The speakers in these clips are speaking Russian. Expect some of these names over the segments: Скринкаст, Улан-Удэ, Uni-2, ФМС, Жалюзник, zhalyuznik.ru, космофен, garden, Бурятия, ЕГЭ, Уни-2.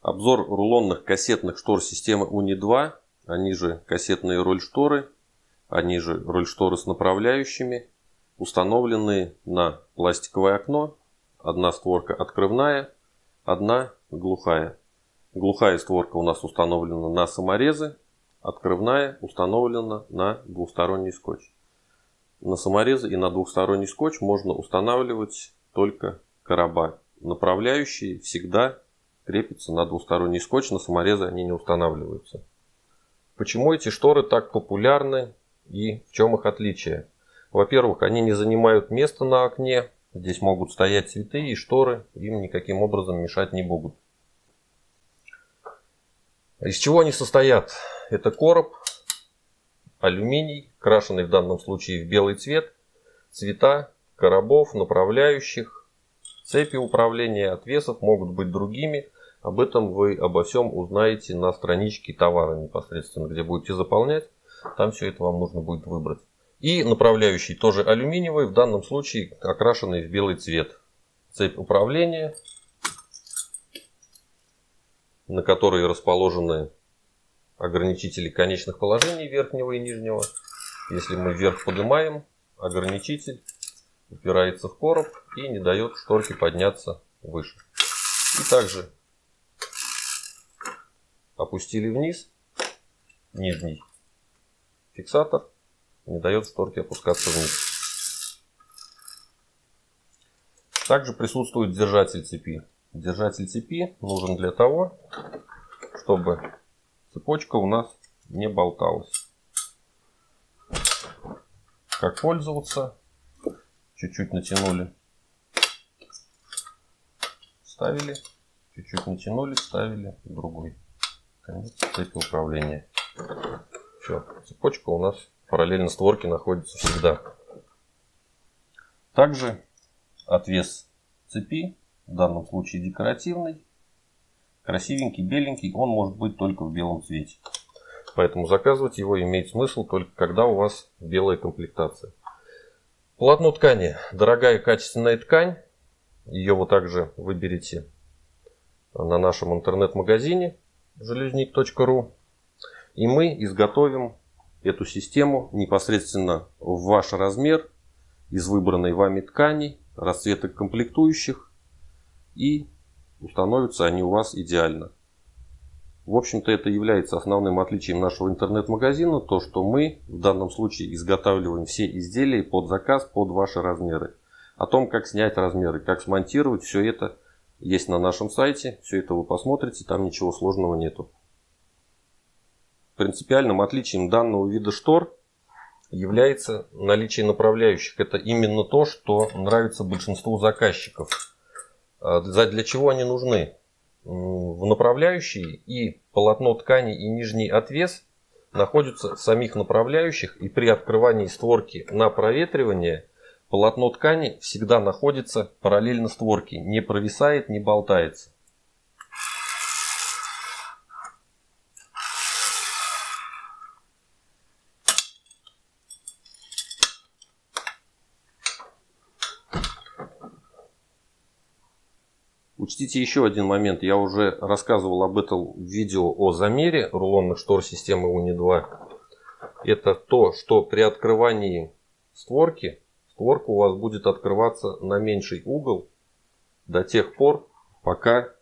Обзор рулонных кассетных штор системы Uni-2, они же кассетные рольшторы, они же рольшторы с направляющими, установленные на пластиковое окно. Одна створка открывная, одна глухая. Глухая створка у нас установлена на саморезы, открывная установлена на двухсторонний скотч. На саморезы и на двухсторонний скотч можно устанавливать только короба. Направляющие всегда крепятся на двухсторонний скотч, на саморезы они не устанавливаются. Почему эти шторы так популярны и в чем их отличие? Во-первых, они не занимают места на окне. Здесь могут стоять цветы, и шторы им никаким образом мешать не будут. Из чего они состоят? Это короб, алюминий, крашеный в данном случае в белый цвет, цвета коробов, направляющих, цепи управления, отвесов могут быть другими. Об этом вы обо всем узнаете на страничке товара непосредственно, где будете заполнять. Там все это вам нужно будет выбрать. И направляющий тоже алюминиевый, в данном случае окрашенный в белый цвет. Цепь управления, на которой расположены ограничители конечных положений верхнего и нижнего. Если мы вверх поднимаем, ограничитель упирается в короб и не дает шторке подняться выше. И также опустили вниз нижний фиксатор. Не дает шторке опускаться вниз. Также присутствует держатель цепи. Держатель цепи нужен для того, чтобы цепочка у нас не болталась. Как пользоваться? Чуть-чуть натянули, вставили. Чуть-чуть натянули, вставили. Другой конец цепи управления. Все, цепочка у нас параллельно створке находится всегда. Также отвес цепи, в данном случае декоративный, красивенький, беленький, он может быть только в белом цвете. Поэтому заказывать его имеет смысл только когда у вас белая комплектация. Полотно ткани. Дорогая качественная ткань. Ее вы также выберете на нашем интернет-магазине zhalyuznik.ru. И мы изготовим эту систему непосредственно в ваш размер, из выбранной вами ткани, расцветок комплектующих, и установятся они у вас идеально. В общем-то, это является основным отличием нашего интернет-магазина, то что мы в данном случае изготавливаем все изделия под заказ, под ваши размеры. О том, как снять размеры, как смонтировать, все это есть на нашем сайте, все это вы посмотрите, там ничего сложного нету. Принципиальным отличием данного вида штор является наличие направляющих. Это именно то, что нравится большинству заказчиков. Для чего они нужны? В направляющие и полотно ткани и нижний отвес находятся в самих направляющих, и при открывании створки на проветривание полотно ткани всегда находится параллельно створке, не провисает, не болтается. Учтите еще один момент. Я уже рассказывал об этом видео о замере рулонных штор системы Uni-2. Это то, что при открывании створки, створка у вас будет открываться на меньший угол до тех пор, пока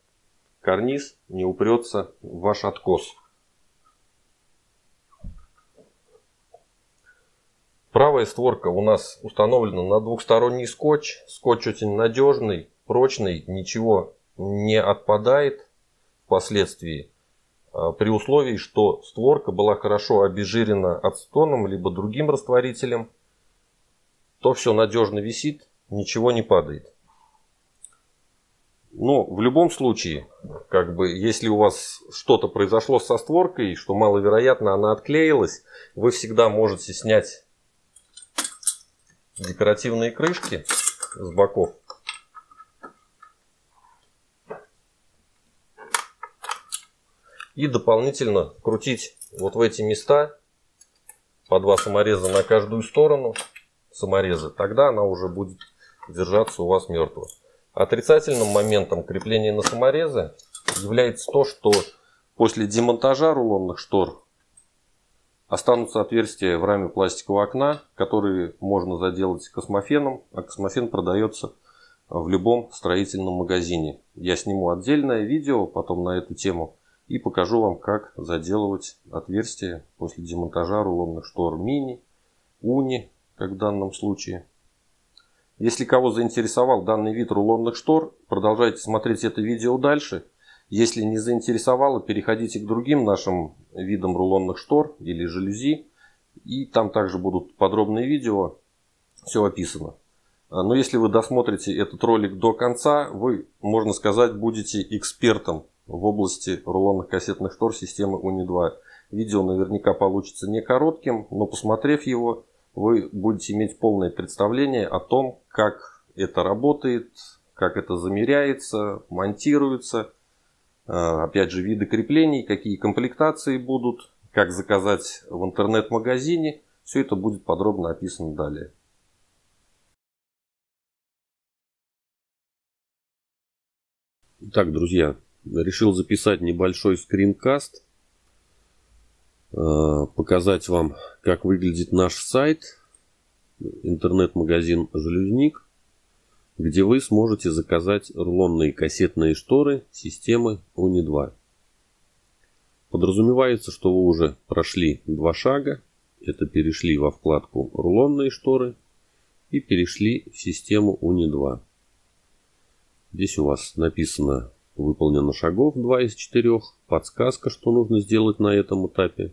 карниз не упрется в ваш откос. Правая створка у нас установлена на двухсторонний скотч. Скотч очень надежный, прочный, ничего не отпадает впоследствии, при условии, что створка была хорошо обезжирена ацетоном либо другим растворителем, то все надежно висит, ничего не падает. Но в любом случае, как бы, если у вас что-то произошло со створкой, что маловероятно, она отклеилась, вы всегда можете снять декоративные крышки с боков. И дополнительно крутить вот в эти места по два самореза на каждую сторону саморезы. Тогда она уже будет держаться у вас мертво. Отрицательным моментом крепления на саморезы является то, что после демонтажа рулонных штор останутся отверстия в раме пластикового окна, которые можно заделать космофеном, а космофен продается в любом строительном магазине. Я сниму отдельное видео потом на эту тему и покажу вам, как заделывать отверстия после демонтажа рулонных штор мини, уни, как в данном случае. Если кого заинтересовал данный вид рулонных штор, продолжайте смотреть это видео дальше. Если не заинтересовало, переходите к другим нашим видам рулонных штор или жалюзи. И там также будут подробные видео, все описано. Но если вы досмотрите этот ролик до конца, вы, можно сказать, будете экспертом в области рулонных кассетных штор системы Uni-2. Видео наверняка получится не коротким, но посмотрев его, вы будете иметь полное представление о том, как это работает, как это замеряется, монтируется. Опять же, виды креплений, какие комплектации будут, как заказать в интернет-магазине. Все это будет подробно описано далее. Итак, друзья, решил записать небольшой скринкаст. Показать вам, как выглядит наш сайт. Интернет-магазин «Жалюзник», где вы сможете заказать рулонные кассетные шторы системы Uni-2. Подразумевается, что вы уже прошли два шага. Это перешли во вкладку «Рулонные шторы» и перешли в систему Uni-2. Здесь у вас написано «Выполнено шагов 2 из 4». Подсказка, что нужно сделать на этом этапе.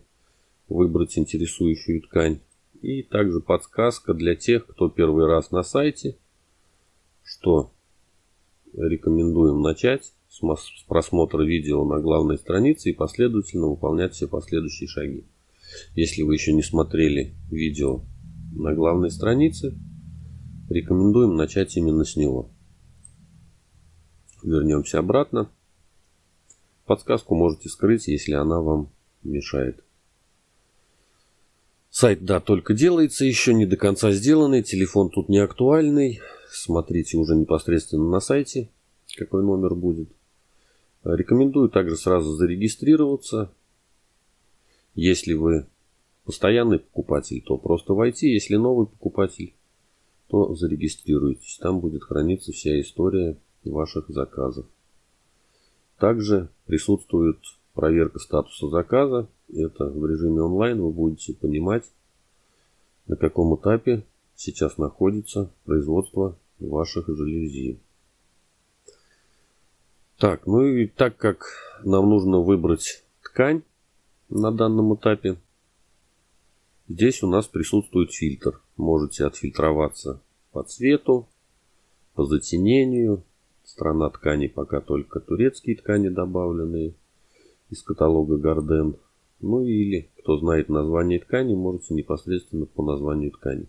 Выбрать интересующую ткань. И также подсказка для тех, кто первый раз на сайте, что рекомендуем начать с просмотра видео на главной странице и последовательно выполнять все последующие шаги. Если вы еще не смотрели видео на главной странице, рекомендуем начать именно с него. Вернемся обратно. Подсказку можете скрыть, если она вам мешает. Сайт, да, только делается, еще не до конца сделанный. Телефон тут не актуальный. Смотрите уже непосредственно на сайте, какой номер будет. Рекомендую также сразу зарегистрироваться. Если вы постоянный покупатель, то просто войти. Если новый покупатель, то зарегистрируйтесь. Там будет храниться вся история ваших заказов. Также присутствует проверка статуса заказа. Это в режиме онлайн. Вы будете понимать, на каком этапе сейчас находится производство ваших жалюзи. Так, ну и так как нам нужно выбрать ткань на данном этапе, здесь у нас присутствует фильтр. Можете отфильтроваться по цвету, по затенению. Страна ткани пока только турецкие ткани добавленные из каталога Garden. Ну или, кто знает название ткани, можете непосредственно по названию ткани.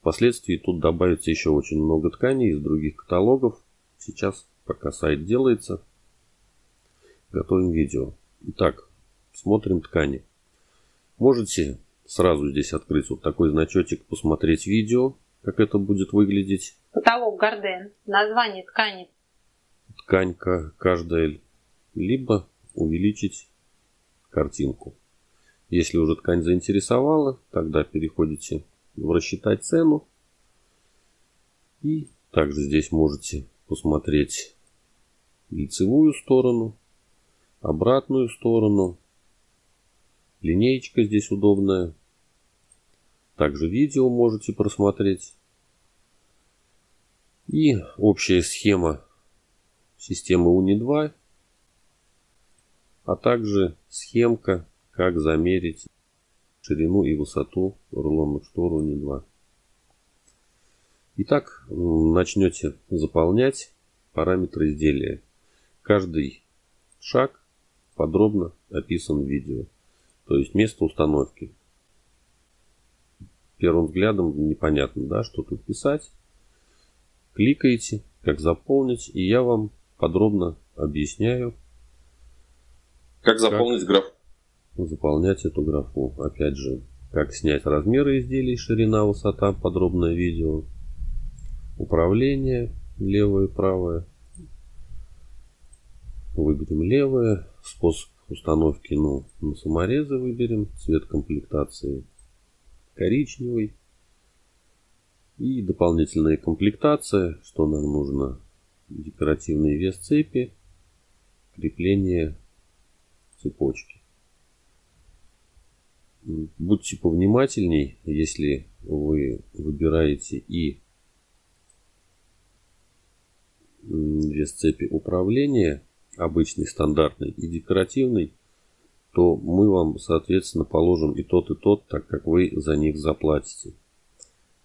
Впоследствии тут добавится еще очень много тканей из других каталогов. Сейчас, пока сайт делается, готовим видео. Итак, смотрим ткани. Можете сразу здесь открыть вот такой значочек, посмотреть видео, как это будет выглядеть. Каталог Garden. Название ткани. Тканька каждая. Либо увеличить картинку. Если уже ткань заинтересовала, тогда переходите в «Рассчитать цену». И также здесь можете посмотреть лицевую сторону, обратную сторону. Линеечка здесь удобная. Также видео можете просмотреть. И общая схема системы Uni-2. А также схемка, как замерить ширину и высоту рулонных штор Uni-2. Итак, начнете заполнять параметры изделия. Каждый шаг подробно описан в видео. То есть место установки. Первым взглядом непонятно, да, что тут писать. Кликаете, как заполнить, и я вам подробно объясняю, как заполнить граф. Заполнять эту графу. Опять же, как снять размеры изделий, ширина, высота, подробное видео. Управление, левое и правое. Выберем левое. Способ установки на саморезы выберем. Цвет комплектации коричневый. И дополнительная комплектация, что нам нужно: декоративный вес цепи, крепление цепочки. Будьте повнимательней, если вы выбираете и вес цепи управления, обычный, стандартный и декоративный, то мы вам, соответственно, положим и тот, так как вы за них заплатите.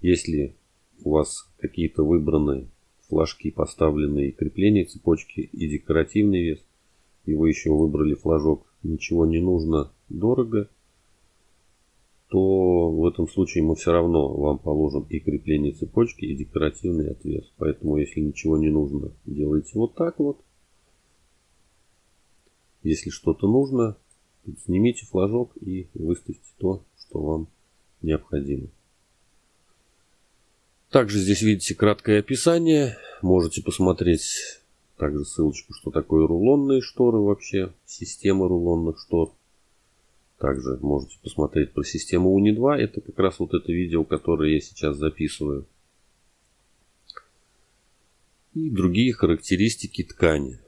Если у вас какие-то выбраны флажки, поставленные крепления цепочки и декоративный вес, и вы еще выбрали флажок «Ничего не нужно, дорого», то в этом случае мы все равно вам положим и крепление цепочки, и декоративный отвес. Поэтому, если ничего не нужно, делайте вот так вот. Если что-то нужно, снимите флажок и выставьте то, что вам необходимо. Также здесь видите краткое описание. Можете посмотреть также ссылочку, что такое рулонные шторы вообще, система рулонных штор. Также можете посмотреть про систему Uni-2. Это как раз вот это видео, которое я сейчас записываю. И другие характеристики ткани.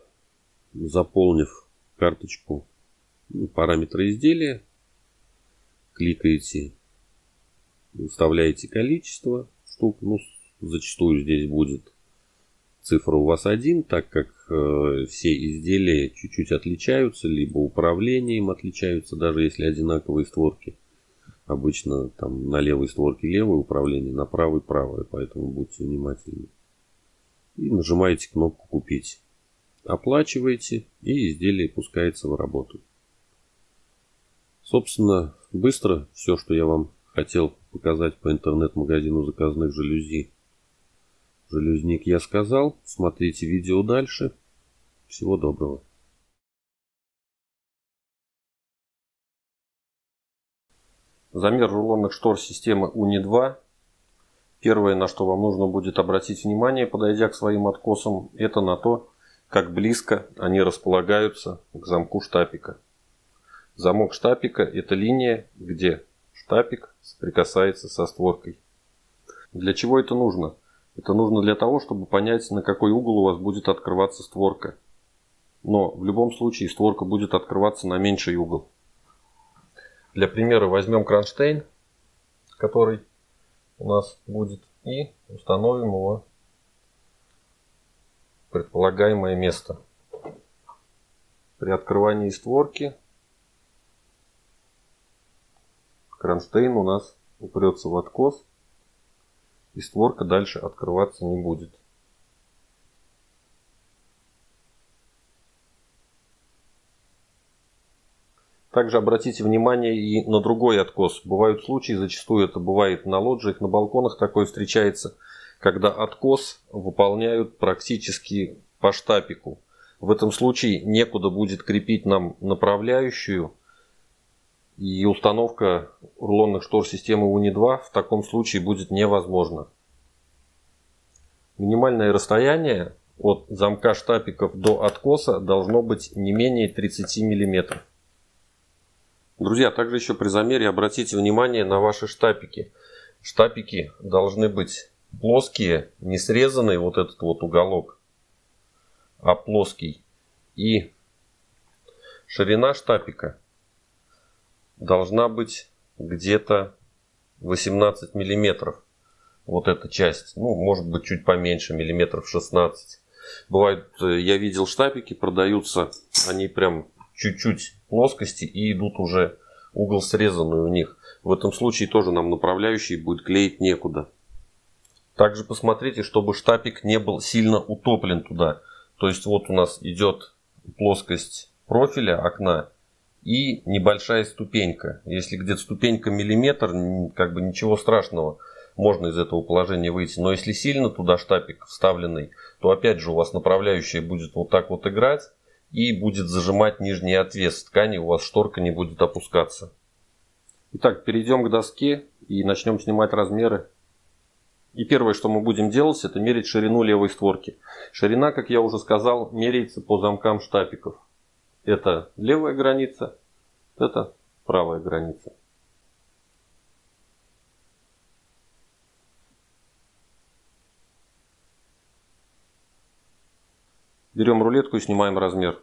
Заполнив карточку параметры изделия, кликаете, выставляете количество штук. Ну, зачастую здесь будет цифра у вас 1, так как все изделия чуть-чуть отличаются, либо управлением отличаются, даже если одинаковые створки. Обычно там на левой створке левое управление, на правой правое, поэтому будьте внимательны. И нажимаете кнопку «Купить». Оплачиваете, и изделие пускается в работу. Собственно, быстро все, что я вам хотел показать по интернет-магазину заказных жалюзи. Жалюзник я сказал. Смотрите видео дальше. Всего доброго. Замер рулонных штор системы Uni-2. Первое, на что вам нужно будет обратить внимание, подойдя к своим откосам, это на то, как близко они располагаются к замку штапика. Замок штапика – это линия, где штапик соприкасается со створкой. Для чего это нужно? Это нужно для того, чтобы понять, на какой угол у вас будет открываться створка. Но в любом случае створка будет открываться на меньший угол. Для примера возьмем кронштейн, который у нас будет, и установим его предполагаемое место. При открывании створки кронштейн у нас упрется в откос, и створка дальше открываться не будет. Также обратите внимание и на другой откос. Бывают случаи, зачастую это бывает на лоджиях, на балконах такое встречается, когда откос выполняют практически по штапику. В этом случае некуда будет крепить нам направляющую, и установка рулонных штор системы Uni-2 в таком случае будет невозможна. Минимальное расстояние от замка штапиков до откоса должно быть не менее 30 мм. Друзья, также еще при замере обратите внимание на ваши штапики. Штапики должны быть плоские, не срезанный вот этот вот уголок, а плоский. И ширина штапика должна быть где-то 18 миллиметров. Вот эта часть, ну, может быть, чуть поменьше, миллиметров 16. Бывает, я видел, штапики продаются, они прям чуть-чуть плоскости и идут уже угол срезанный у них. В этом случае тоже нам направляющий будет клеить некуда. Также посмотрите, чтобы штапик не был сильно утоплен туда. То есть вот у нас идет плоскость профиля окна и небольшая ступенька. Если где-то ступенька миллиметр, как бы ничего страшного, можно из этого положения выйти. Но если сильно туда штапик вставленный, то опять же у вас направляющая будет вот так вот играть и будет зажимать нижний отвес ткани, у вас шторка не будет опускаться. Итак, перейдем к доске и начнем снимать размеры. И первое, что мы будем делать, это мерить ширину левой створки. Ширина, как я уже сказал, меряется по замкам штапиков. Это левая граница, это правая граница. Берем рулетку и снимаем размер.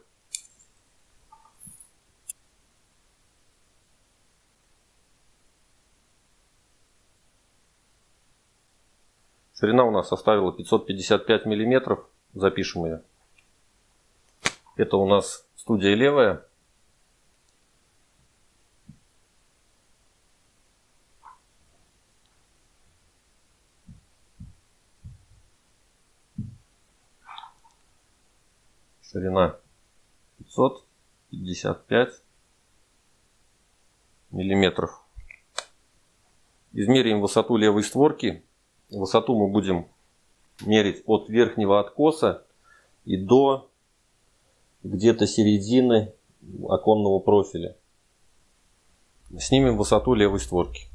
Ширина у нас составила 555 миллиметров. Запишем ее. Это у нас студия левая. Ширина 555 миллиметров. Измерим высоту левой створки. Высоту мы будем мерить от верхнего откоса и до где-то середины оконного профиля. Снимем высоту левой створки.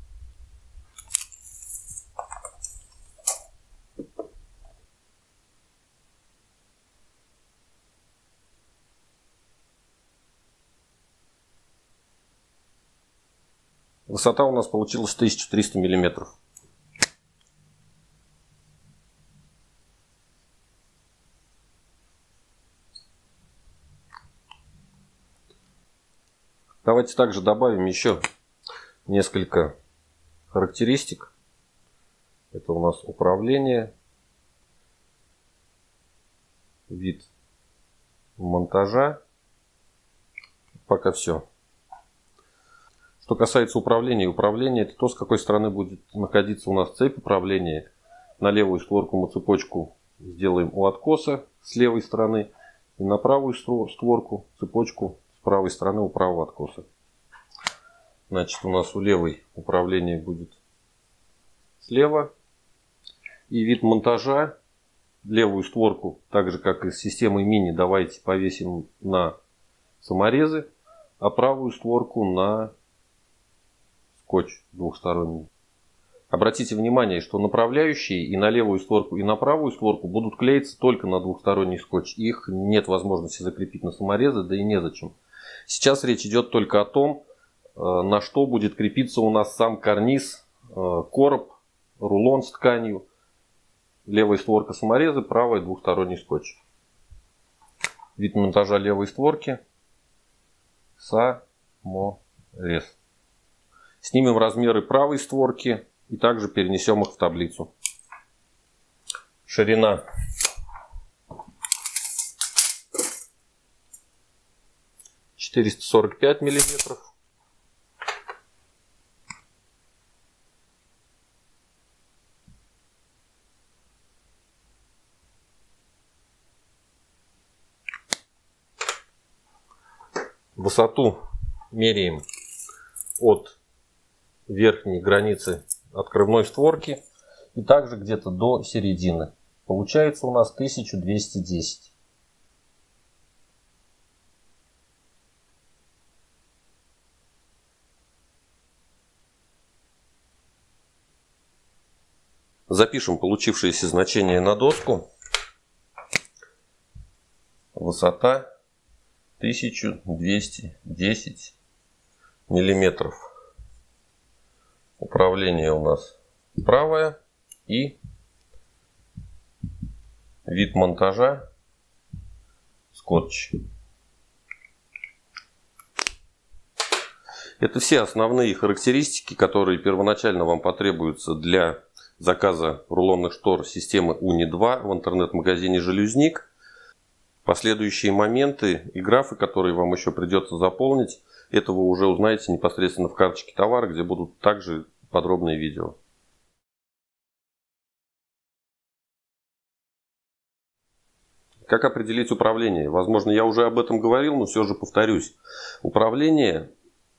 Высота у нас получилась 1300 миллиметров. Давайте также добавим еще несколько характеристик. Это у нас управление, вид монтажа. Пока все. Что касается управления, это то, с какой стороны будет находиться у нас цепь управления. На левую створку мы цепочку сделаем у откоса с левой стороны. И на правую створку цепочку с правой стороны у правого откоса. Значит, у нас у левой управление будет слева. И вид монтажа. Левую створку, так же как и с системой мини, давайте повесим на саморезы. А правую створку на скотч двухсторонний. Обратите внимание, что направляющие и на левую створку, и на правую створку будут клеиться только на двухсторонний скотч. Их нет возможности закрепить на саморезы, да и незачем. Сейчас речь идет только о том, на что будет крепиться у нас сам карниз, короб, рулон с тканью. Левая створка саморезы, правая двухсторонний скотч. Вид монтажа левой створки. Саморез. Снимем размеры правой створки и также перенесем их в таблицу. Ширина 445 миллиметров. Высоту меряем от верхней границы открывной створки и также где-то до середины. Получается у нас 1210. Запишем получившиеся значения на доску. Высота 1210 миллиметров. Управление у нас правое и вид монтажа скотч. Это все основные характеристики, которые первоначально вам потребуются для заказа рулонных штор системы Uni-2 в интернет-магазине «Жалюзник». Последующие моменты и графы, которые вам еще придется заполнить, это вы уже узнаете непосредственно в карточке товара, где будут также подробные видео. Как определить управление? Возможно, я уже об этом говорил, но все же повторюсь. Управление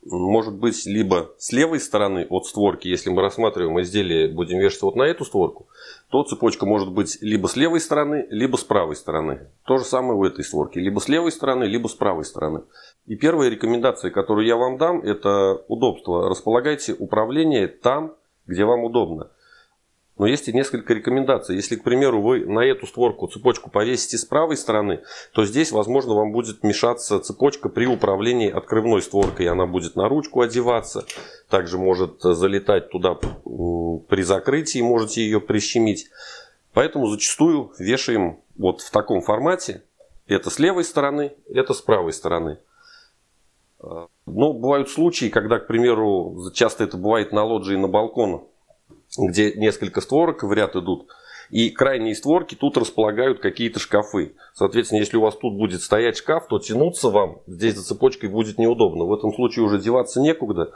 может быть либо с левой стороны от створки, если мы рассматриваем изделие, будем вешаться вот на эту створку, то цепочка может быть либо с левой стороны, либо с правой стороны. То же самое у этой створки. Либо с левой стороны, либо с правой стороны. И первая рекомендация, которую я вам дам, это удобство. Располагайте управление там, где вам удобно. Но есть и несколько рекомендаций. Если, к примеру, вы на эту створку цепочку повесите с правой стороны, то здесь, возможно, вам будет мешаться цепочка при управлении открывной створкой. Она будет на ручку одеваться, также может залетать туда при закрытии, можете ее прищемить. Поэтому зачастую вешаем вот в таком формате. Это с левой стороны, это с правой стороны. Но бывают случаи, когда, к примеру, часто это бывает на лоджии, на балконах, где несколько створок в ряд идут, и крайние створки тут располагают какие-то шкафы. Соответственно, если у вас тут будет стоять шкаф, то тянуться вам здесь за цепочкой будет неудобно. В этом случае уже деваться некуда.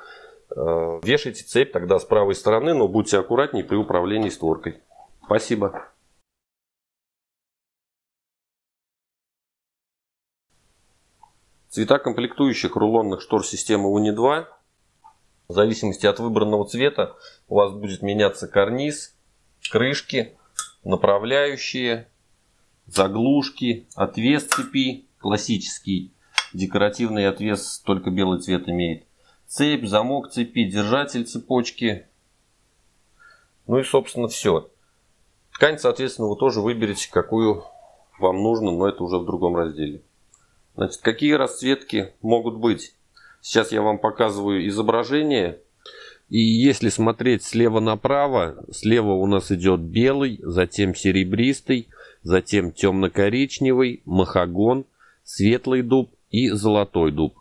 Вешайте цепь тогда с правой стороны, но будьте аккуратнее при управлении створкой. Спасибо. Цвета комплектующих рулонных штор системы Uni-2. В зависимости от выбранного цвета у вас будет меняться карниз, крышки, направляющие, заглушки, отвес цепи, классический декоративный отвес, только белый цвет имеет, цепь, замок цепи, держатель цепочки, ну и собственно все. Ткань, соответственно, вы тоже выберете, какую вам нужно, но это уже в другом разделе. Значит, какие расцветки могут быть? Сейчас я вам показываю изображение. И если смотреть слева направо, слева у нас идет белый, затем серебристый, затем темно-коричневый, махагон, светлый дуб и золотой дуб.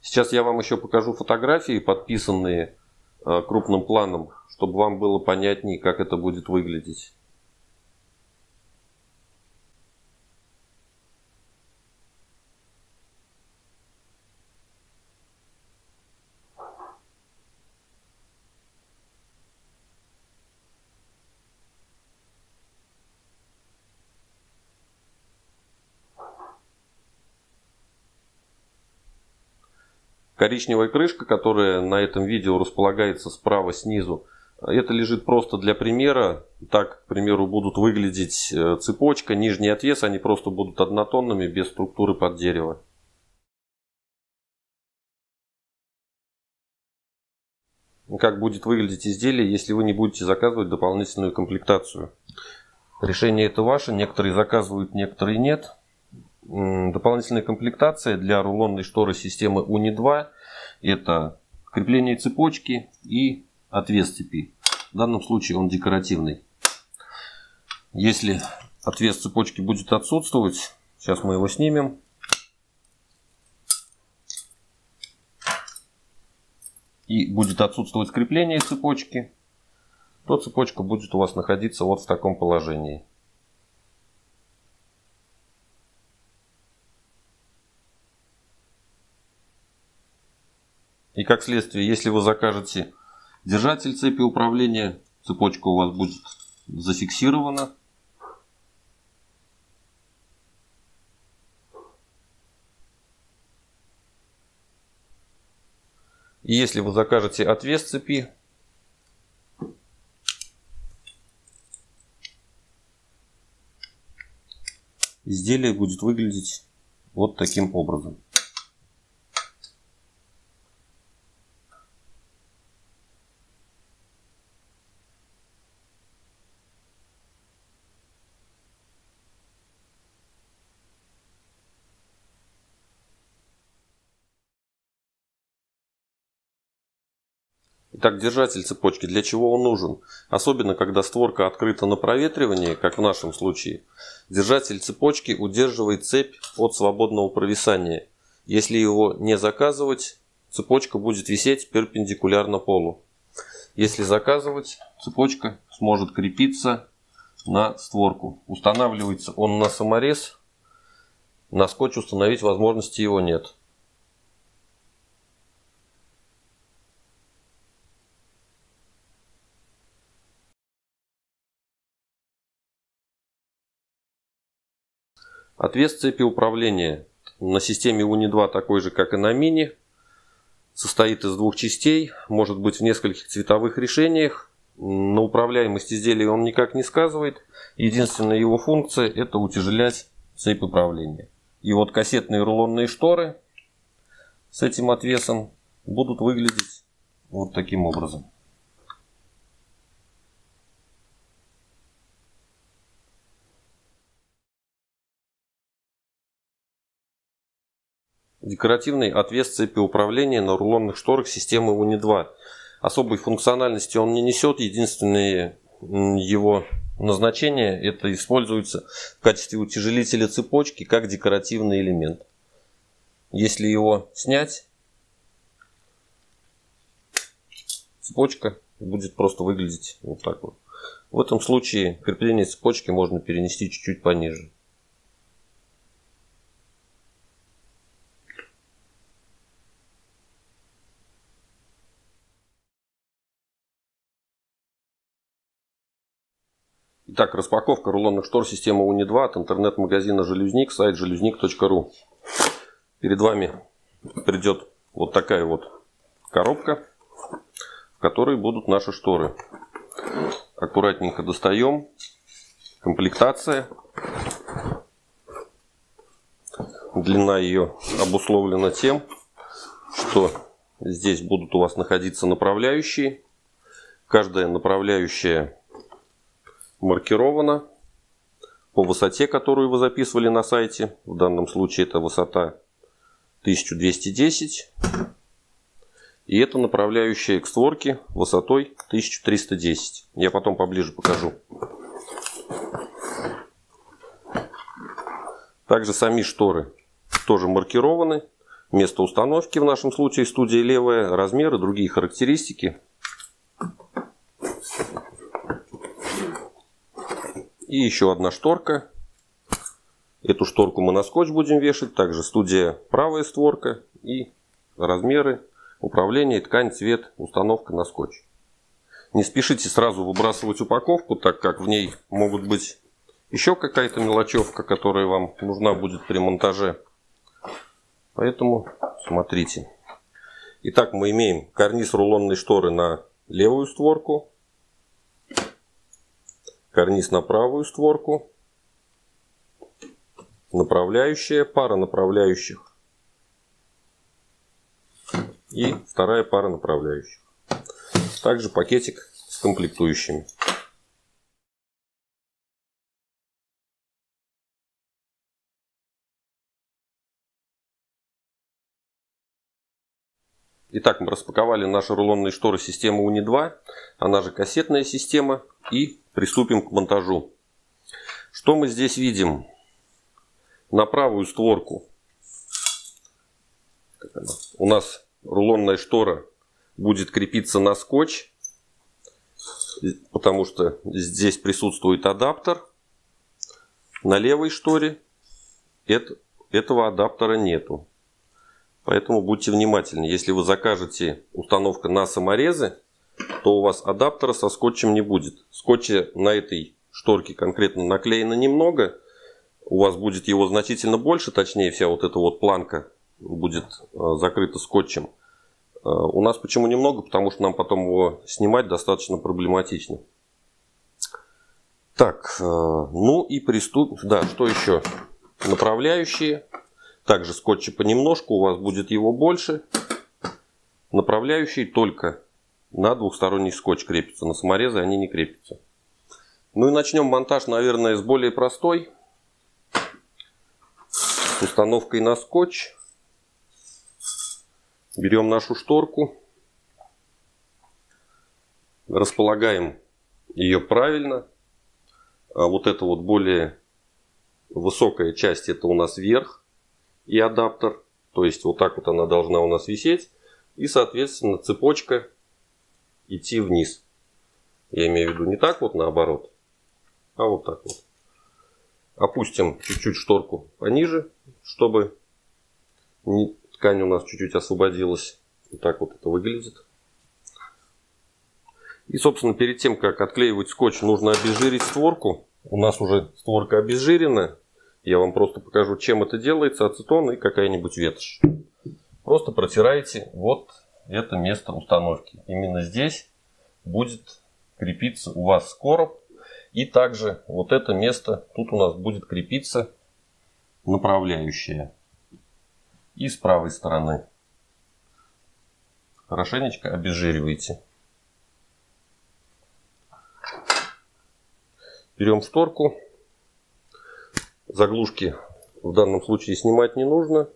Сейчас я вам еще покажу фотографии, подписанные крупным планом, чтобы вам было понятнее, как это будет выглядеть. Коричневая крышка, которая на этом видео располагается справа снизу, это лежит просто для примера. Так, к примеру, будут выглядеть цепочка, нижний отвес, они просто будут однотонными, без структуры под дерево. Как будет выглядеть изделие, если вы не будете заказывать дополнительную комплектацию? Решение это ваше, некоторые заказывают, некоторые нет. Дополнительная комплектация для рулонной шторы системы Uni-2 – это крепление цепочки и отвес цепи. В данном случае он декоративный. Если отвес цепочки будет отсутствовать, сейчас мы его снимем. И будет отсутствовать крепление цепочки, то цепочка будет у вас находиться вот в таком положении. И как следствие, если вы закажете держатель цепи управления, цепочка у вас будет зафиксирована. И если вы закажете отвес цепи, изделие будет выглядеть вот таким образом. Итак, держатель цепочки, для чего он нужен? Особенно, когда створка открыта на проветривание, как в нашем случае, держатель цепочки удерживает цепь от свободного провисания. Если его не заказывать, цепочка будет висеть перпендикулярно полу. Если заказывать, цепочка сможет крепиться на створку. Устанавливается он на саморез, на скотч установить возможности его нет. Отвес цепи управления на системе Uni-2 такой же, как и на мини. Состоит из двух частей, может быть в нескольких цветовых решениях. На управляемость изделия он никак не сказывает. Единственная его функция – это утяжелять цепь управления. И вот кассетные рулонные шторы с этим отвесом будут выглядеть вот таким образом. Декоративный отвес цепи управления на рулонных шторах системы Uni-2. Особой функциональности он не несет. Единственное его назначение — это используется в качестве утяжелителя цепочки как декоративный элемент. Если его снять, цепочка будет просто выглядеть вот так вот. В этом случае крепление цепочки можно перенести чуть-чуть пониже. Итак, распаковка рулонных штор системы Uni-2 от интернет-магазина «Жалюзник», сайт zhalyuznik.ru. Перед вами придет вот такая вот коробка, в которой будут наши шторы. Аккуратненько достаем. Комплектация. Длина ее обусловлена тем, что здесь будут у вас находиться направляющие. Каждая направляющая маркировано по высоте, которую вы записывали на сайте. В данном случае это высота 1210. И это направляющая к створке высотой 1310. Я потом поближе покажу. Также сами шторы тоже маркированы. Место установки, в нашем случае студия левая, размеры, другие характеристики. И еще одна шторка. Эту шторку мы на скотч будем вешать. Также студия правая створка. И размеры, управление, ткань, цвет, установка на скотч. Не спешите сразу выбрасывать упаковку, так как в ней могут быть еще какая-то мелочевка, которая вам нужна будет при монтаже. Поэтому смотрите. Итак, мы имеем карниз рулонной шторы на левую створку. Карниз на правую створку. Направляющая, пара направляющих. И вторая пара направляющих. Также пакетик с комплектующими. Итак, мы распаковали наши рулонные шторы системы Uni-2, она же кассетная система, и приступим к монтажу. Что мы здесь видим? На правую створку у нас рулонная штора будет крепиться на скотч, потому что здесь присутствует адаптер. На левой шторе этого адаптера нету. Поэтому будьте внимательны. Если вы закажете установку на саморезы, то у вас адаптера со скотчем не будет. Скотча на этой шторке конкретно наклеено немного. У вас будет его значительно больше. Точнее, вся вот эта вот планка будет закрыта скотчем. У нас почему немного? Потому что нам потом его снимать достаточно проблематично. Так, ну и приступ... Да, что еще? Направляющие. Также скотча понемножку, у вас будет его больше. Направляющие только на двухсторонний скотч крепятся. На саморезы они не крепятся. Ну и начнем монтаж, наверное, с более простой. С установкой на скотч. Берем нашу шторку. Располагаем ее правильно. А вот эта вот более высокая часть, это у нас верх. И адаптер, то есть вот так вот она должна у нас висеть, и соответственно цепочка идти вниз. Я имею в виду не так вот наоборот, а вот так вот. Опустим чуть-чуть шторку пониже, чтобы ткань у нас чуть-чуть освободилась. Вот так вот это выглядит. И собственно перед тем как отклеивать скотч, нужно обезжирить створку. У нас уже створка обезжирена. Я вам просто покажу, чем это делается. Ацетон и какая-нибудь ветошь. Просто протираете вот это место установки. Именно здесь будет крепиться у вас скорб. И также вот это место, тут у нас будет крепиться направляющая. И с правой стороны. Хорошенечко обезжиривайте. Берем шторку. Заглушки в данном случае снимать не нужно.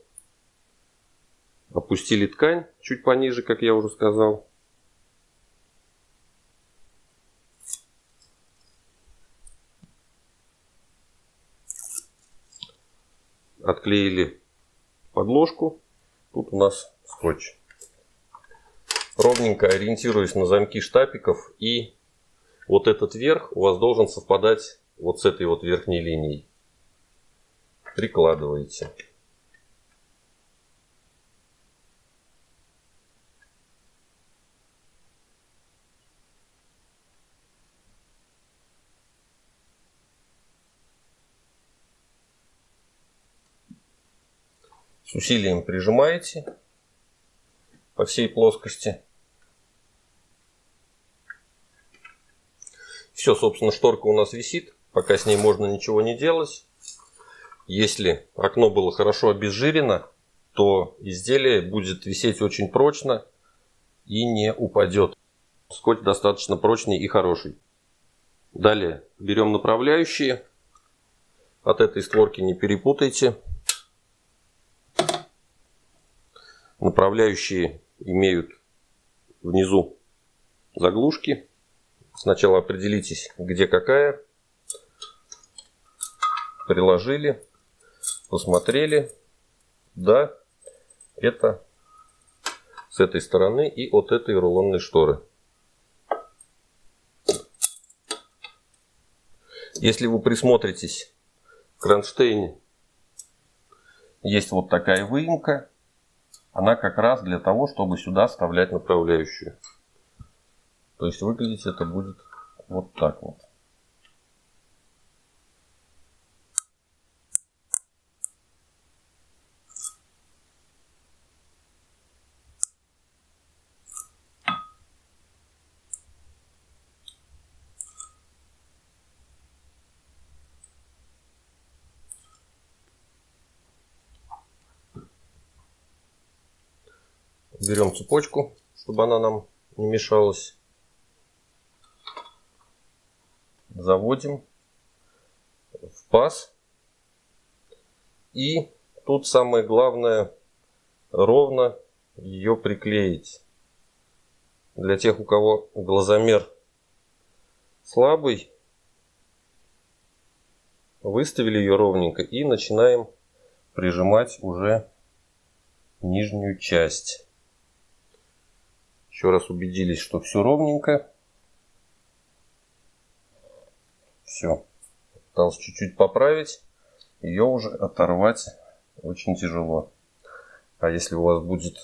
Опустили ткань чуть пониже, как я уже сказал. Отклеили подложку. Тут у нас скотч. Ровненько ориентируясь на замки штапиков, и вот этот верх у вас должен совпадать вот с этой вот верхней линией. Прикладываете. С усилием прижимаете по всей плоскости. Все, собственно, шторка у нас висит. Пока с ней можно ничего не делать. Если окно было хорошо обезжирено, то изделие будет висеть очень прочно и не упадет. Скотч достаточно прочный и хороший. Далее берем направляющие. От этой створки не перепутайте. Направляющие имеют внизу заглушки. Сначала определитесь, где какая. Приложили, посмотрели. Да, это с этой стороны и от этой рулонной шторы. Если вы присмотритесь, в кронштейне есть вот такая выемка. Она как раз для того, чтобы сюда вставлять направляющую. То есть выглядеть это будет вот так вот. Берем цепочку, чтобы она нам не мешалась. Заводим в паз. И тут самое главное ровно ее приклеить. Для тех, у кого глазомер слабый, выставили ее ровненько и начинаем прижимать уже нижнюю часть. Еще раз убедились, что все ровненько. Все. Осталось чуть-чуть поправить. Ее уже оторвать очень тяжело. А если у вас будет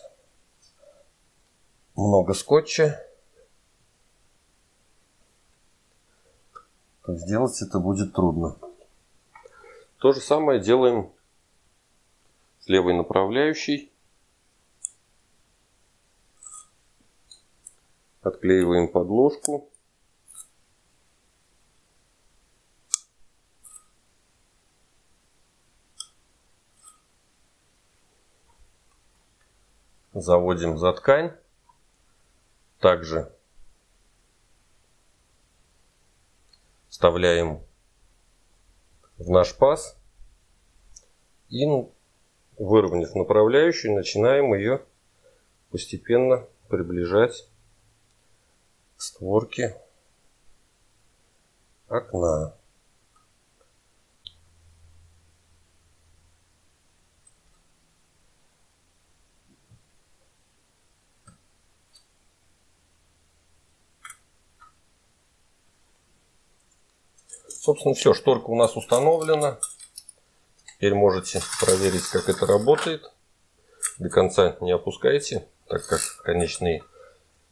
много скотча, то сделать это будет трудно. То же самое делаем с левой направляющей. Отклеиваем подложку. Заводим за ткань. Также вставляем в наш паз. И, выровняв направляющую, начинаем ее постепенно приближать к створке окна. Собственно, все, шторка у нас установлена. Теперь можете проверить, как это работает. До конца не опускайте, так как конечные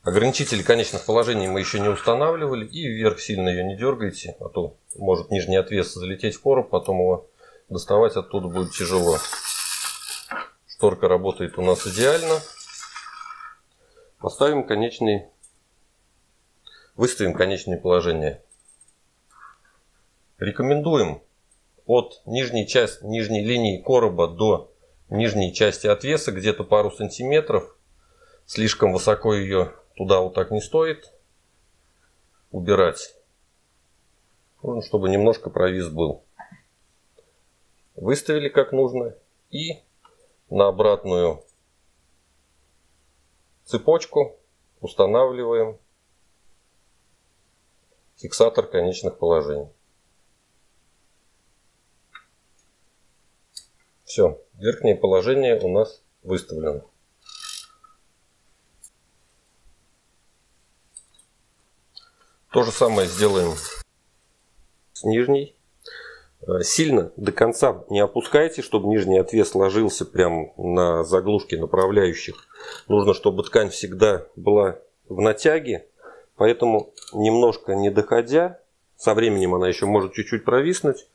ограничители конечных положений мы еще не устанавливали. И вверх сильно ее не дергайте, а то может нижний отвес залететь в короб, потом его доставать оттуда будет тяжело. Шторка работает у нас идеально. Выставим конечные положения. Рекомендуем от нижней линии короба до нижней части отвеса, где-то пару сантиметров. Слишком высоко ее туда вот так не стоит убирать. Нужно, чтобы немножко провис был. Выставили как нужно. И на обратную цепочку устанавливаем фиксатор конечных положений. Все, верхнее положение у нас выставлено. То же самое сделаем с нижней. Сильно до конца не опускайте, чтобы нижний отвес ложился прямо на заглушки направляющих. Нужно, чтобы ткань всегда была в натяге. Поэтому, немножко не доходя, со временем она еще может чуть-чуть провиснуть,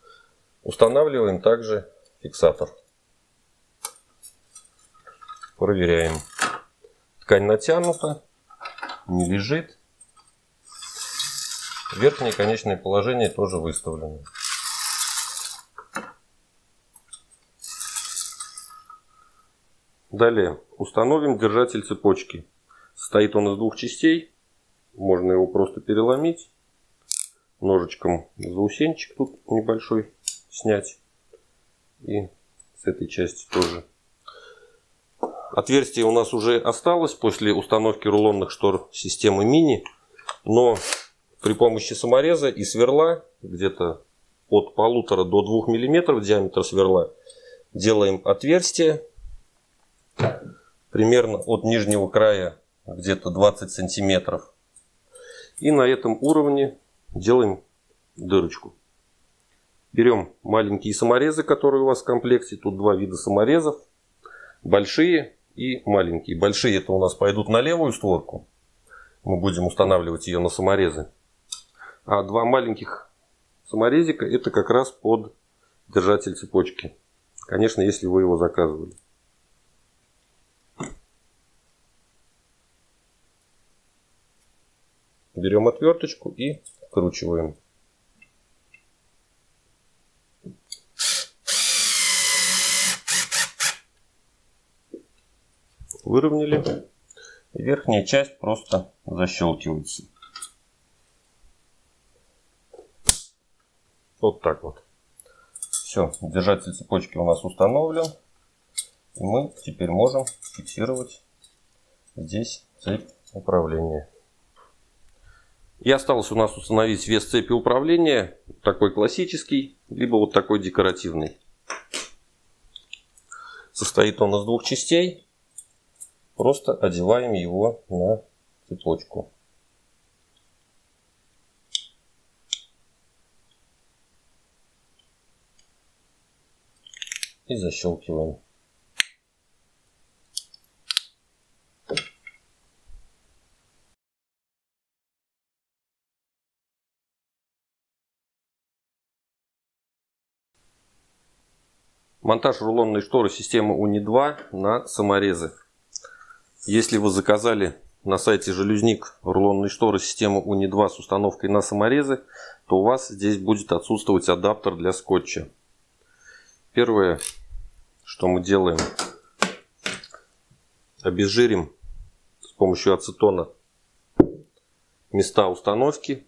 устанавливаем также фиксатор. Проверяем. Ткань натянута, не лежит. Верхнее конечное положение тоже выставлено. Далее установим держатель цепочки. Состоит он из двух частей. Можно его просто переломить. Ножичком заусенчик тут небольшой снять. И с этой части тоже. Отверстие у нас уже осталось после установки рулонных штор системы мини. Но при помощи самореза и сверла, где-то от 1,5 до 2 мм диаметр сверла, делаем отверстие примерно от нижнего края где-то 20 сантиметров. И на этом уровне делаем дырочку. Берем маленькие саморезы, которые у вас в комплекте. Тут два вида саморезов. Большие и маленькие. Большие это у нас пойдут на левую створку. Мы будем устанавливать ее на саморезы. А два маленьких саморезика это как раз под держатель цепочки. Конечно, если вы его заказывали. Берем отверточку и вкручиваем. Выровняли. Верхняя часть просто защелкивается. Вот так вот. Все, держатель цепочки у нас установлен. И мы теперь можем фиксировать здесь цепь управления. И осталось у нас установить вес цепи управления. Такой классический, либо вот такой декоративный. Состоит он из двух частей. Просто одеваем его на цепочку. И защелкиваем. Монтаж рулонной шторы системы Uni-2 на саморезы. Если вы заказали на сайте Жалюзник рулонные шторы системы Uni-2 с установкой на саморезы, то у вас здесь будет отсутствовать адаптер для скотча. Первое, что мы делаем, обезжирим с помощью ацетона места установки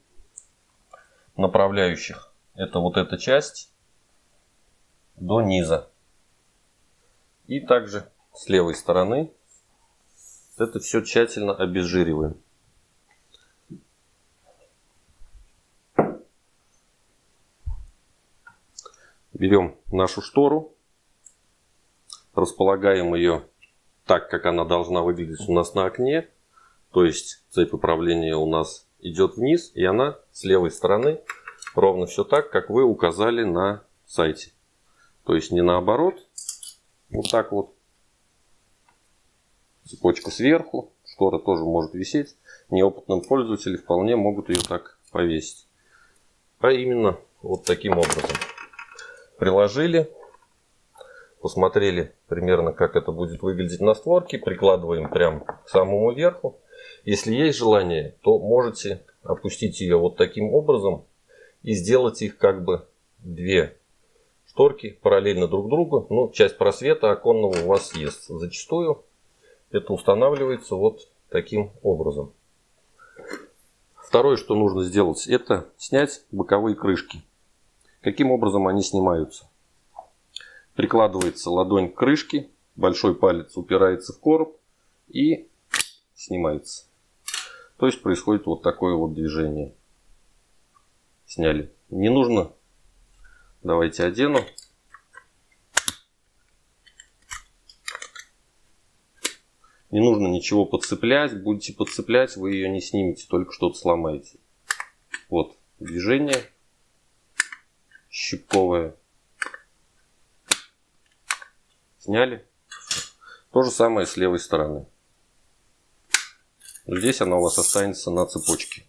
направляющих. Это вот эта часть до низа. И также с левой стороны. Это все тщательно обезжириваем. Берем нашу штору, располагаем ее так, как она должна выглядеть у нас на окне. То есть цепь управления у нас идет вниз, и она с левой стороны ровно все так, как вы указали на сайте. То есть не наоборот, вот так вот. Цепочка сверху, штора тоже может висеть. Неопытным пользователи вполне могут ее так повесить. А именно вот таким образом. Приложили, посмотрели примерно, как это будет выглядеть на створке. Прикладываем прямо к самому верху. Если есть желание, то можете опустить ее вот таким образом и сделать их как бы две шторки параллельно друг другу, но часть просвета оконного у вас есть. Зачастую это устанавливается вот таким образом. Второе, что нужно сделать, это снять боковые крышки. Каким образом они снимаются? Прикладывается ладонь к крышке, большой палец упирается в короб и снимается. То есть происходит вот такое вот движение. Сняли. Не нужно. Давайте одену. Не нужно ничего подцеплять. Будете подцеплять, вы ее не снимете, только что-то сломаете. Вот движение щипковое. Сняли. То же самое с левой стороны. Здесь она у вас останется на цепочке.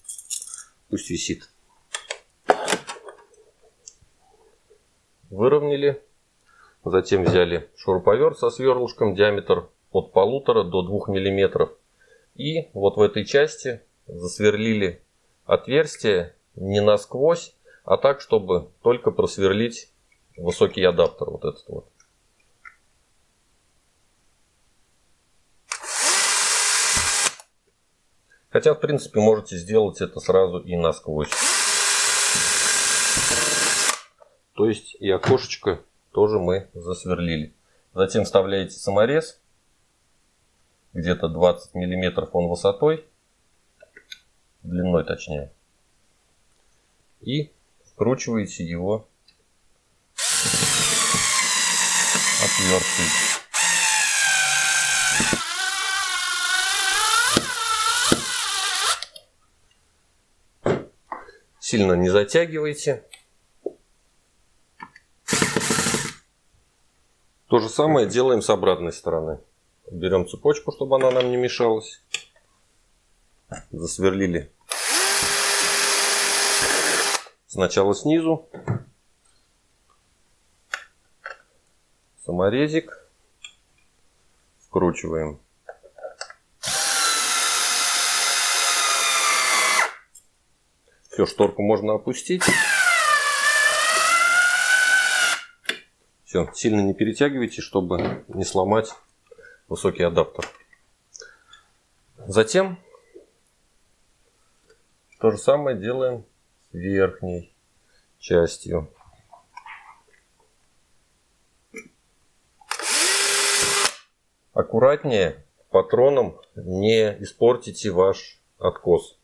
Пусть висит. Выровняли. Затем взяли шуруповерт со сверлышком, диаметр от 1,5 до 2 мм. И вот в этой части засверлили отверстие не насквозь, а так, чтобы только просверлить высокий адаптер. Вот этот вот. Хотя, в принципе, можете сделать это сразу и насквозь. То есть и окошечко тоже мы засверлили. Затем вставляете саморез. Где-то 20 мм он высотой. Длиной точнее. И вкручиваете его отверткой. Сильно не затягивайте. То же самое делаем с обратной стороны. Берем цепочку, чтобы она нам не мешалась. Засверлили сначала снизу. Саморезик. Вкручиваем. Все, шторку можно опустить. Все, сильно не перетягивайте, чтобы не сломать высокий адаптер. Затем то же самое делаем с верхней частью. Аккуратнее патроном не испортите ваш откос.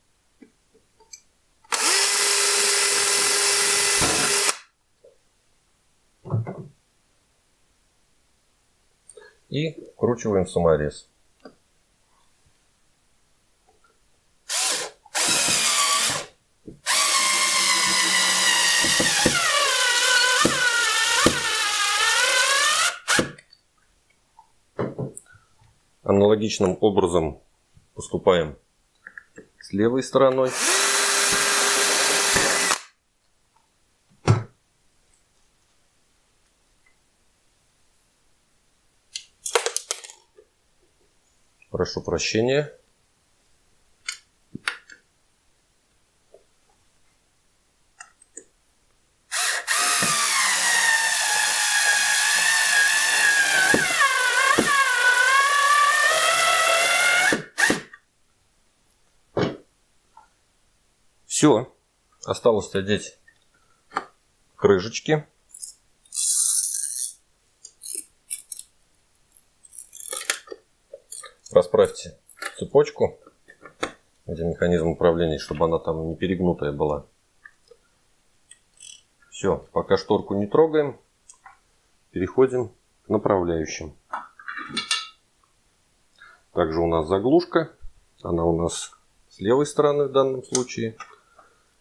И вкручиваем саморез. Аналогичным образом поступаем с левой стороной. Прошу прощения. Все. Осталось одеть крышечки. Расправьте цепочку, где механизм управления, чтобы она там не перегнутая была. Все, пока шторку не трогаем, переходим к направляющим. Также у нас заглушка, она у нас с левой стороны в данном случае.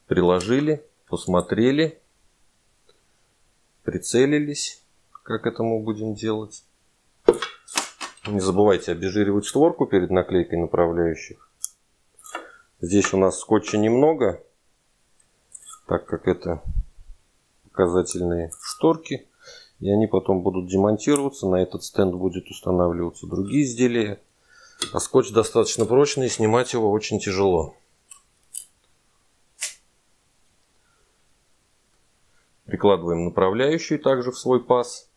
Приложили, посмотрели, прицелились, как это мы будем делать. Не забывайте обезжиривать створку перед наклейкой направляющих. Здесь у нас скотча немного, так как это показательные шторки. И они потом будут демонтироваться. На этот стенд будут устанавливаться другие изделия. А скотч достаточно прочный, и снимать его очень тяжело. Выкладываем направляющую также в свой паз.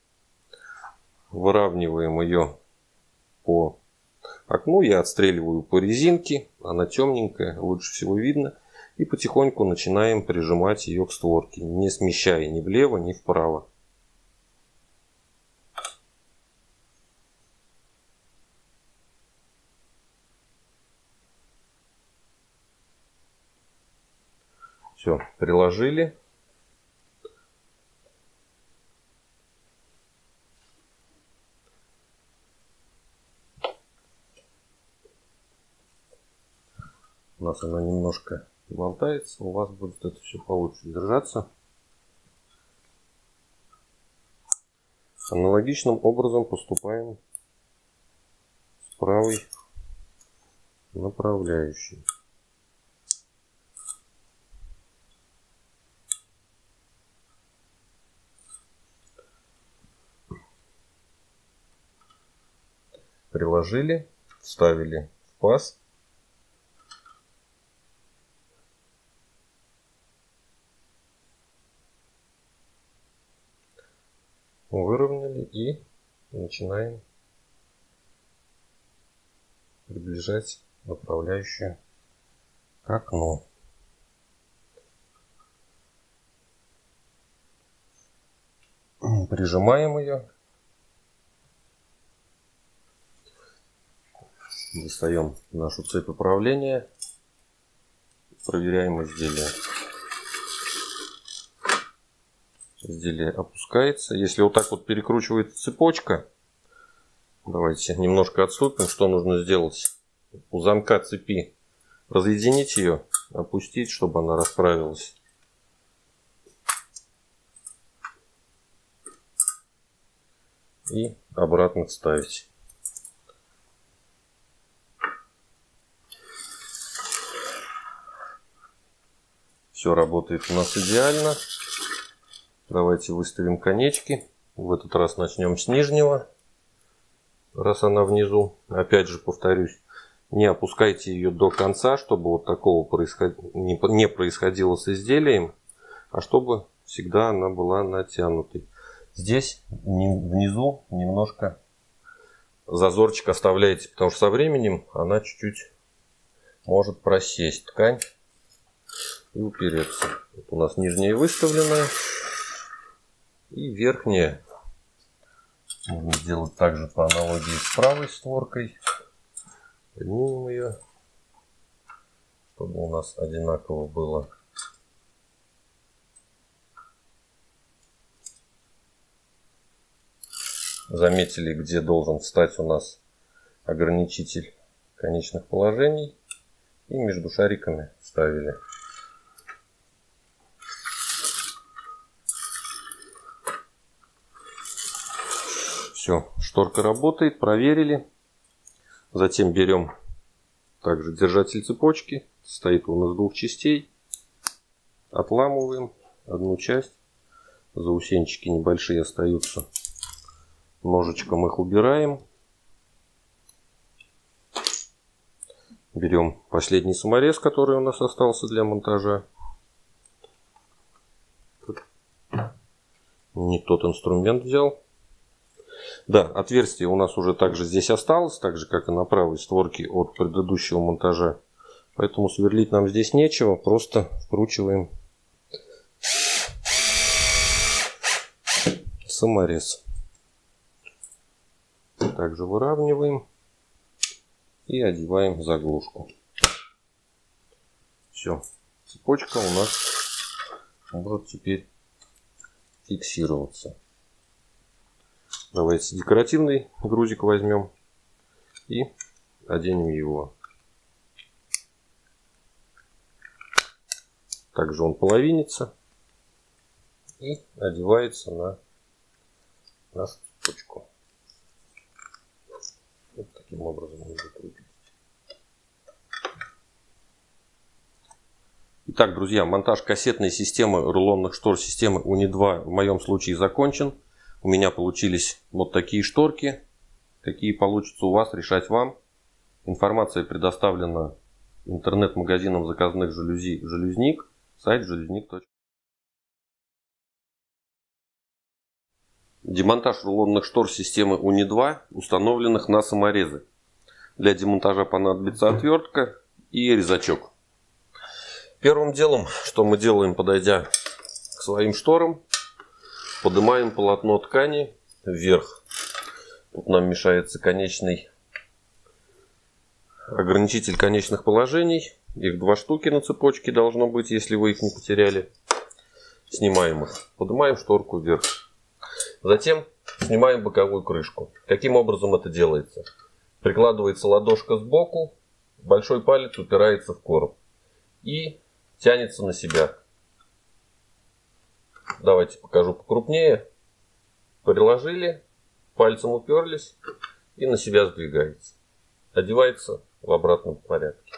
Выравниваем ее по окну. Я отстреливаю по резинке. Она темненькая, лучше всего видно. И потихоньку начинаем прижимать ее к створке, не смещая ни влево, ни вправо. Все, приложили. У нас она немножко болтается, у вас будет это все получше держаться. Аналогичным образом поступаем с правой направляющей. Приложили, вставили в паз. Выровняли и начинаем приближать направляющую к окну. Прижимаем ее. Достаем нашу цепь управления. Проверяем изделие. Изделие опускается. Если вот так вот перекручивается цепочка, давайте немножко отступим. Что нужно сделать? У замка цепи разъединить ее, опустить, чтобы она расправилась. И обратно вставить. Все работает у нас идеально. Давайте выставим конечки. В этот раз начнем с нижнего. Раз она внизу. Опять же повторюсь, не опускайте ее до конца, чтобы вот такого не происходило с изделием, а чтобы всегда она была натянутой. Здесь внизу немножко зазорчик оставляйте, потому что со временем она чуть-чуть может просесть ткань и упереться. Вот у нас нижняя выставленная и верхняя. Можно сделать также по аналогии с правой створкой. Поднимем ее, чтобы у нас одинаково было. Заметили, где должен встать у нас ограничитель конечных положений, и между шариками вставили. Все, шторка работает, проверили. Затем берем также держатель цепочки. Состоит он из двух частей. Отламываем одну часть. Заусенчики небольшие остаются. Ножичком их убираем. Берем последний саморез, который у нас остался для монтажа. Не тот инструмент взял. Да, отверстие у нас уже также здесь осталось, так же как и на правой створке от предыдущего монтажа. Поэтому сверлить нам здесь нечего, просто вкручиваем саморез. Также выравниваем и одеваем заглушку. Все, цепочка у нас будет теперь фиксироваться. Давайте декоративный грузик возьмем и оденем его. Также он половинится и одевается на нашу цепочку. Вот таким образом нужно крутить. Итак, друзья, монтаж кассетной системы рулонных штор системы Uni-2 в моем случае закончен. У меня получились вот такие шторки. Какие получатся у вас, решать вам. Информация предоставлена интернет-магазином заказных жалюзи «Жалюзник», сайт zhalyuznik.ru. Демонтаж рулонных штор системы Uni-2, установленных на саморезы. Для демонтажа понадобится отвертка и резачок. Первым делом, что мы делаем, подойдя к своим шторам, поднимаем полотно ткани вверх. Тут нам мешается конечный ограничитель конечных положений. Их два штуки на цепочке должно быть, если вы их не потеряли. Снимаем их. Поднимаем шторку вверх. Затем снимаем боковую крышку. Каким образом это делается? Прикладывается ладошка сбоку, большой палец упирается в короб и тянется на себя. Давайте покажу покрупнее. Приложили, пальцем уперлись и на себя сдвигается. Одевается в обратном порядке.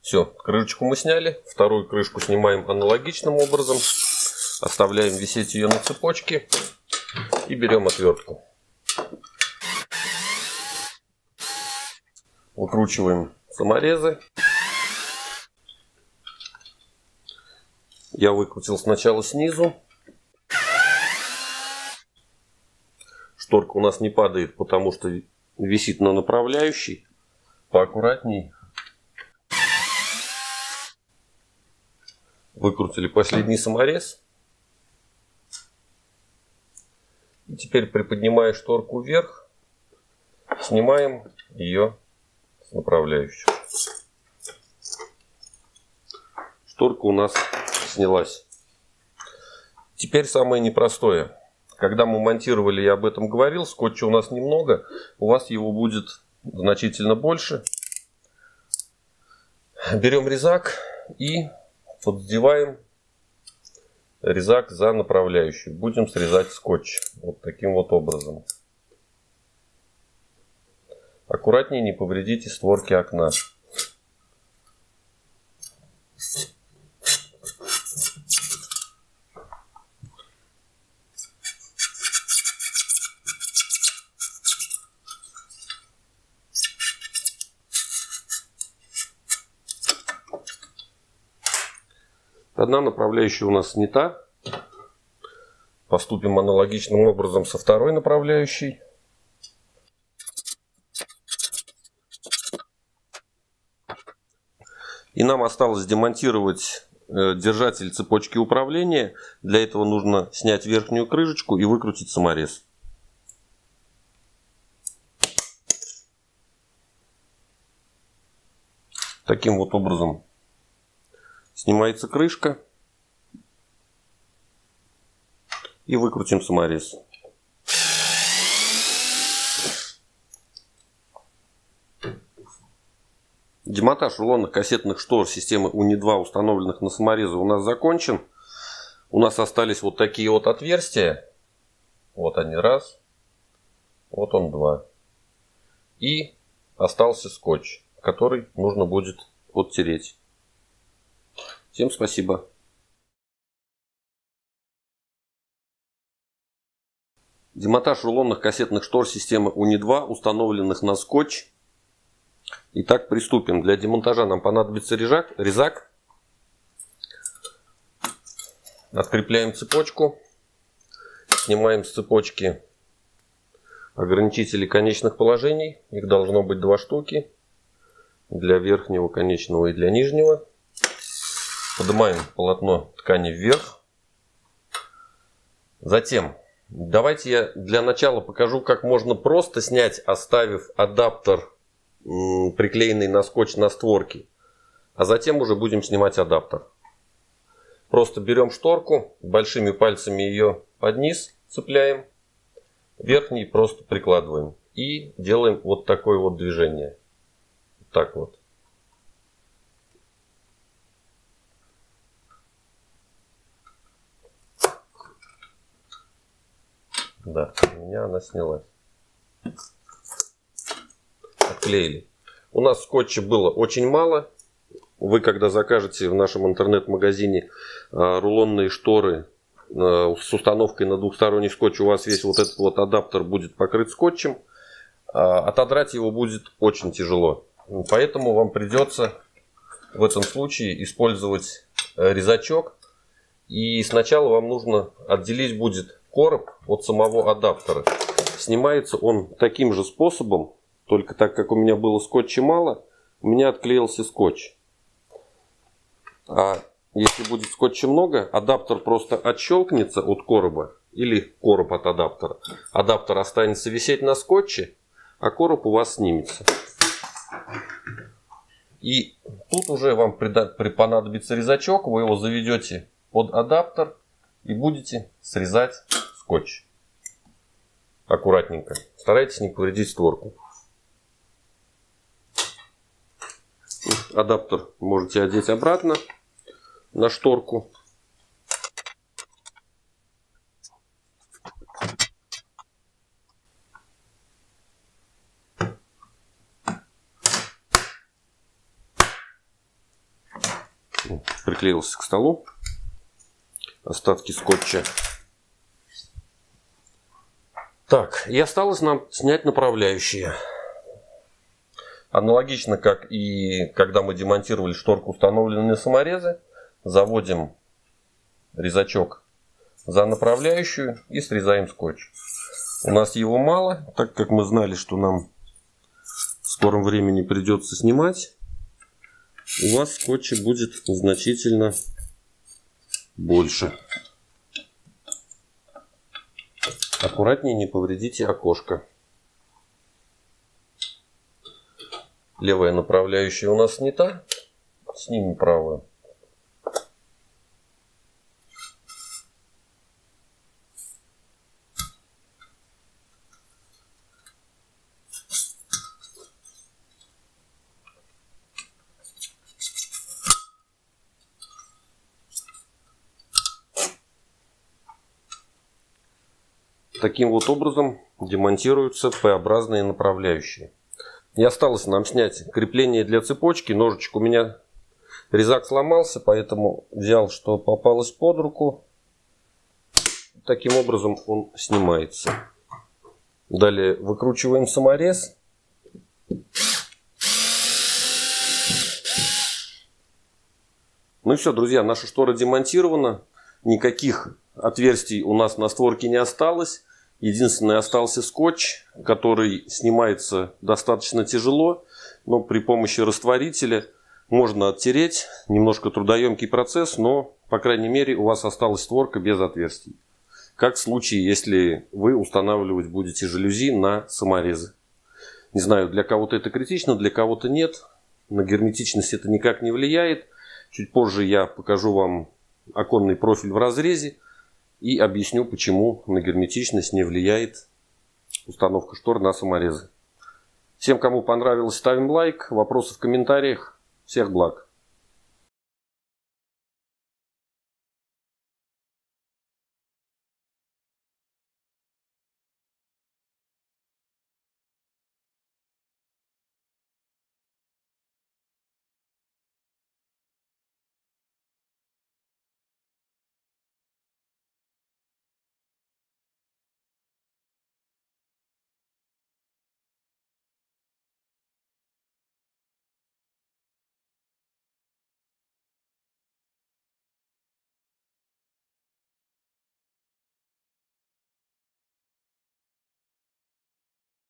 Все, крышечку мы сняли. Вторую крышку снимаем аналогичным образом. Оставляем висеть ее на цепочке и берем отвертку. Выкручиваем саморезы. Я выкрутил сначала снизу. Шторка у нас не падает, потому что висит на направляющей. Поаккуратней. Выкрутили последний саморез. И теперь, приподнимая шторку вверх, снимаем ее с направляющих. Шторка у нас снялась. Теперь самое непростое. Когда мы монтировали, я об этом говорил, скотча у нас немного, у вас его будет значительно больше. Берем резак и поддеваем резак за направляющую. Будем срезать скотч вот таким вот образом. Аккуратнее, не повредите створки окна. Одна направляющая у нас снята. Поступим аналогичным образом со второй направляющей. И нам осталось демонтировать держатель цепочки управления. Для этого нужно снять верхнюю крышечку и выкрутить саморез. Таким вот образом. Снимается крышка и выкрутим саморез. Демонтаж рулонных кассетных штор системы Uni-2, установленных на саморезы, у нас закончен. У нас остались вот такие вот отверстия. Вот они раз, вот он два. И остался скотч, который нужно будет оттереть. Всем спасибо. Демонтаж рулонных кассетных штор системы Uni-2, установленных на скотч. Итак, приступим. Для демонтажа нам понадобится резак. Открепляем цепочку. Снимаем с цепочки ограничители конечных положений. Их должно быть два штуки. Для верхнего конечного и для нижнего. Поднимаем полотно ткани вверх. Затем, давайте я для начала покажу, как можно просто снять, оставив адаптер, приклеенный на скотч на створке. А затем уже будем снимать адаптер. Просто берем шторку, большими пальцами ее под низ цепляем. Верхний просто прикладываем. И делаем вот такое вот движение. Вот так вот. Да, у меня она снялась. Отклеили. У нас скотча было очень мало. Вы, когда закажете в нашем интернет-магазине рулонные шторы с установкой на двухсторонний скотч, у вас весь вот этот вот адаптер будет покрыт скотчем. Отодрать его будет очень тяжело. Поэтому вам придется в этом случае использовать резачок И сначала вам нужно отделить будет короб от самого адаптера. Снимается он таким же способом, только так как у меня было скотча мало, у меня отклеился скотч. А если будет скотча много, адаптер просто отщелкнется от короба или короб от адаптера. Адаптер останется висеть на скотче, а короб у вас снимется. И тут уже вам понадобится резачок, вы его заведете под адаптер и будете срезать скотч. Аккуратненько. Старайтесь не повредить створку. Адаптер можете одеть обратно на шторку. Приклеился к столу. Остатки скотча. Так, и осталось нам снять направляющие. Аналогично, как и когда мы демонтировали шторку, установленные саморезы, заводим резачок за направляющую и срезаем скотч. У нас его мало, так как мы знали, что нам в скором времени придется снимать, у вас скотча будет значительно больше. Аккуратнее, не повредите окошко. Левая направляющая у нас снята. Снимем правую. Таким вот образом демонтируются П-образные направляющие. И осталось нам снять крепление для цепочки. Ножичек у меня, резак сломался, поэтому взял, что попалось под руку. Таким образом он снимается. Далее выкручиваем саморез. Ну и все, друзья, наша штора демонтирована. Никаких отверстий у нас на створке не осталось. Единственный остался скотч, который снимается достаточно тяжело, но при помощи растворителя можно оттереть. Немножко трудоемкий процесс, но, по крайней мере, у вас осталась створка без отверстий. Как в случае, если вы устанавливать будете жалюзи на саморезы. Не знаю, для кого-то это критично, для кого-то нет. На герметичность это никак не влияет. Чуть позже я покажу вам оконный профиль в разрезе и объясню, почему на герметичность не влияет установка штор на саморезы. Всем, кому понравилось, ставим лайк. Вопросы в комментариях. Всех благ!